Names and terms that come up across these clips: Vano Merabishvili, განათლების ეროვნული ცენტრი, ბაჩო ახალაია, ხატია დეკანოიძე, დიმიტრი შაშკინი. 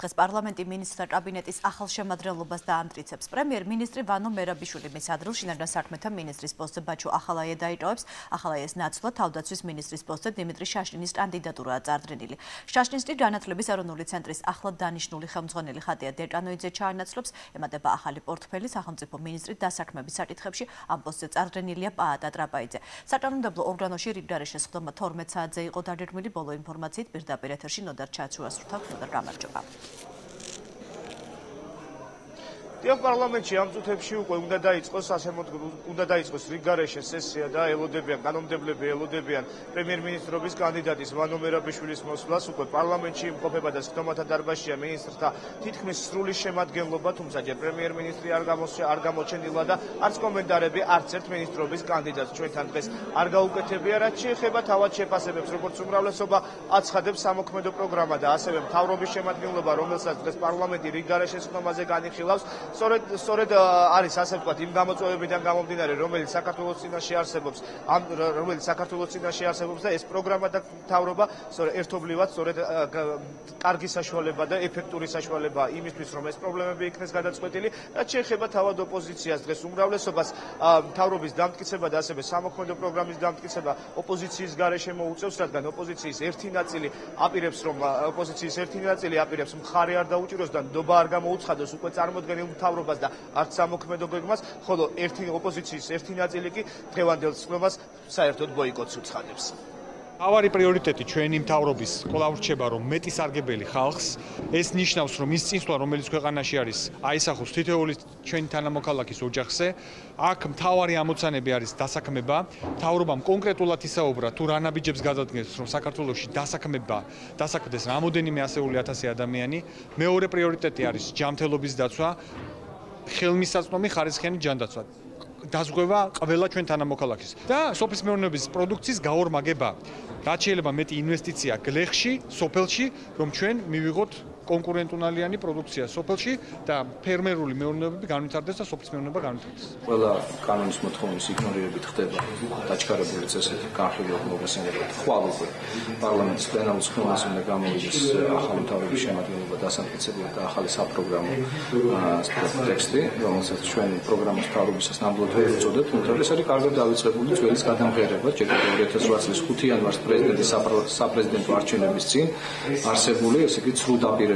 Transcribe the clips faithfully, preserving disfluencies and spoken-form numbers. დღეს პარლამენტი მინისტრთა კაბინეტის ახალშემადგენლობას დაამტკიცებს. პრემიერ-მინისტრი Vano Merabishvili მის ადგილში ნარჩენ საქმეთა მინისტრის პოსტზე ბაჩო ახალაია დაიკავებს. ახალაიას ნაცვლად თავდაცვის მინისტრის პოსტზე დიმიტრი შაშკინის კანდიდატურაა წარდგენილი. შაშკინს კი განათლების ეროვნული ცენტრის ახლად დანიშნული ხელმძღვანელი ხატია დეკანოიძე ჩაანაცვლებს. ემატება ახალი პორტფელი სახელმწიფო მინისტრი დასაქმების საკითხებში. Am postat țardenile păta trapaize. Sătămândăblo organoși rigdarește scudama tormețață i odarir mili bolo informații birda peretăși nodar ceațua surtac nodar ramarceva. Tiam parlamentci am tot hepsiu cu unda daiți cu săsemot unda daiți cu rigdarește sesia da elodebian ganomdeblebe elodebian premier ministru bis candidatis Vano Merabishvilis mosvlas upe parlamentci imqopeba da scudamata darbashia ministrta titkmis sruli shemadgenloba tumsaje premier ministri ar gamosche ar gamochenila da arts komentarebe arts ert ministrobis candidatts chventan dges ar gauketebia rac chexeba tavat shepasebebs roborts umravlesoba atschadebs samokmedo programa da aseve mtavrobis shemadgenloba romelsats dges parlamenti rigdarește scudamaze ganixilavs Soret, soret არის ასე ვთქვათ, იმ გამოწვევებიდან გამომდინარე, რომელიც საქართველოს წინაშე არსებობს, ამ რომელიც საქართველოს წინაშე არსებობს და ეს პროგრამა და თავრობა ერთობლივად სწორედ კარგი საშუალება და ეფექტური საშუალებაა იმისთვის, რომ ეს პრობლემები იქნეს გადაწყვეტილი, რაც შეეხება თავად ოპოზიციას, დღეს უმრავლესობას თავრობის დამტკიცება და ასევე სამოქმედო პროგრამის დამტკიცება ოპოზიციის გარეშე მოუწევს, რადგან ოპოზიციის ერთი ნაწილი აპირებს, რომ ოპოზიციის ერთი ნაწილი აპირებს მხარე არ დაუჭიროს და ნდობა არ გამოუცხადოს უკვე წარმოდგენილ თავრობას და არც სამოქმედო გეგმას, ხოლო ერთი ოპოზიციის ერთი ნაწილი კი დღევანდელ ცვლილებას საერთოდ ბოიკოტს უცხადებს. Ავარი პრიორიტეტი ჩვენი მთავრობის კვლავ რჩება, რომ მეტი სარგებელი ხალხს, ეს ნიშნავს, რომ ის წინსვლა, რომელიც ქვეყანაში არის, აისახოს თითოეული ჩვენი თანამოქალაქის ოჯახზე, აქ მთავარი ამოცანები არის დასაქმება, თავრობამ კონკრეტულად ისაუბრა, თუ რა ნაბიჯებს გადადგეს, რომ საქართველოში დასაქმება, დასაქმდეს რამოდენიმე ასეული ათასი ადამიანი, მეორე პრიორიტეტი არის ჯანმრთელობის დაცვა, ხელმისაწვდომი ხარისხიანი ჯანდაცვა. Dazgova ყველა ჩვენ თანამოქალაქის და სოფლის მეურნეობის პროდუქციის გაორმაგება. Რაც შეიძლება მეტი ინვესტიცია გლეხში, სოფელში, რომ ჩვენ მივიღოთ კონკურენტუნალიანი პროდუქცია სოფელში და ფერმერული მეურნეობები განვითარდეს და სოფლის მეურნეობა განვითარდეს. Ყველა კანონის მოთხოვნის იგნორირებით ხდება დაჩქარებული წესები განხილულ მოგესალმებით. ხვალ პარლამენტის პლენარულ სხდომაზე უნდა გამოვიდეს ახალი თავების შემადგენლობა დასამტკიცებლად და ახალი საპროგრამო ტექსტი, რომელსაც ჩვენი პროგრამის თავრობისას ნამდვილად ვერ უწოდებთ, მაგრამ ეს არის კარგად დავიწყებული წვენის გადამღერება, ჯერ ორი ათას რვა წლის ხუთი იანვარს პრეზიდენტის საპრეზიდენტო არჩევნების წინ არსებული, ესე იგი ცრუ დაპირებები.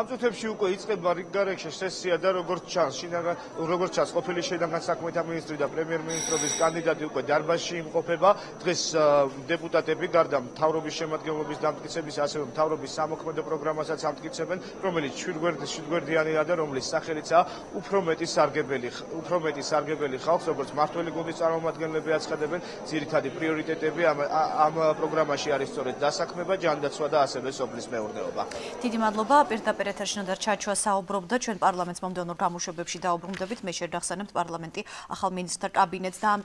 Am tot hepsiu cu aici, dar rigdarește sesia da როგორც ჩანს, როგორც ჩანს, ყოფილი შინაგან საქმეთა მინისტრი და პრემიერ-მინისტრობის კანდიდატი უკვე დარბაზში იმყოფება. დღეს დეპუტატები გარდა მთავრობის შემადგენლობის დამტკიცების, ასევე მთავრობის სამოქმედო პროგრამასაც ამტკიცებენ, რომელიც შვიდგვერდიანია და რომლის სახელიცაა უფრო მეტი სარგებელი, უფრო მეტი სარგებელი ხალხს, როგორც მართველი გუნდის წარმომადგენლები აცხადებენ, ძირითადი პრიორიტეტები ამ ამ პროგრამაში არის სწორედ დასაქმება, ჯანდაცვა და ასევე სოფლის მეურნეობა. დიდი მადლობა პირდაპირ Peretășinul dar ceațua s-a obrobdat, când parlamentul m-a dat un organ ușor bebșit, a obrobdat, mi-a cerut să ne-am parlamenti, a hal minister cabinet,